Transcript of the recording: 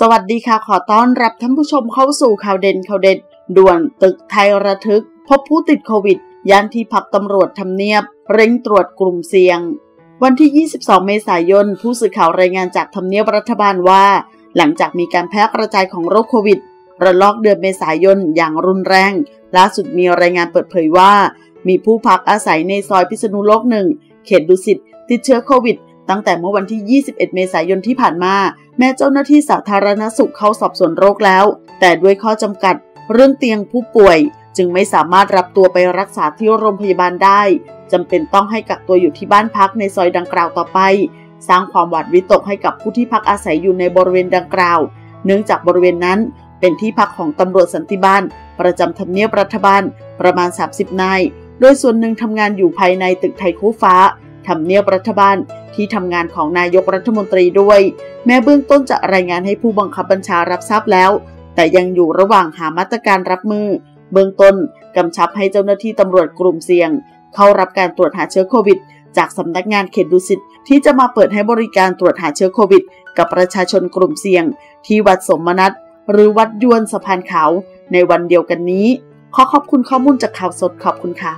สวัสดีค่ะขอต้อนรับท่านผู้ชมเข้าสู่ข่าวเด่นข่าวเด็ดด่วนตึกไทยระทึกพบผู้ติดโควิดย่านที่พักตำรวจทำเนียบเร่งตรวจกลุ่มเสี่ยงวันที่22เมษายนผู้สื่อข่าวรายงานจากทำเนียบรัฐบาลว่าหลังจากมีการแพร่กระจายของโรคโควิดระลอกเดือนเมษายนอย่างรุนแรงล่าสุดมีรายงานเปิดเผยว่ามีผู้พักอาศัยในซอยพิษณุโลก1เขตดุสิตติดเชื้อโควิดตั้งแต่เมื่อวันที่21เมษายนที่ผ่านมาแม้เจ้าหน้าที่สาธารณสุขเข้าสอบสวนโรคแล้วแต่ด้วยข้อจำกัดเรื่องเตียงผู้ป่วยจึงไม่สามารถรับตัวไปรักษาที่โรงพยาบาลได้จำเป็นต้องให้กักตัวอยู่ที่บ้านพักในซอยดังกล่าวต่อไปสร้างความหวาดวิตกให้กับผู้ที่พักอาศัยอยู่ในบริเวณดังกล่าวเนื่องจากบริเวณนั้นเป็นที่พักของตำรวจสันติบาลประจำทำเนียบรัฐบาลประมาณ30นายโดยส่วนหนึ่งทำงานอยู่ภายในตึกไทยคู่ฟ้าทำเนียบรัฐบาลที่ทำงานของนายกรัฐมนตรีด้วยแม้เบื้องต้นจะรายงานให้ผู้บังคับบัญชารับทราบแล้วแต่ยังอยู่ระหว่างหามาตรการรับมือเบื้องต้นกำชับให้เจ้าหน้าที่ตำรวจกลุ่มเสี่ยงเข้ารับการตรวจหาเชื้อโควิดจากสำนักงานเขตดุสิตที่จะมาเปิดให้บริการตรวจหาเชื้อโควิดกับประชาชนกลุ่มเสี่ยงที่วัดสมนัสหรือวัดยวนสะพานขาวในวันเดียวกันนี้ขอขอบคุณข้อมูลจากข่าวสดขอบคุณค่ะ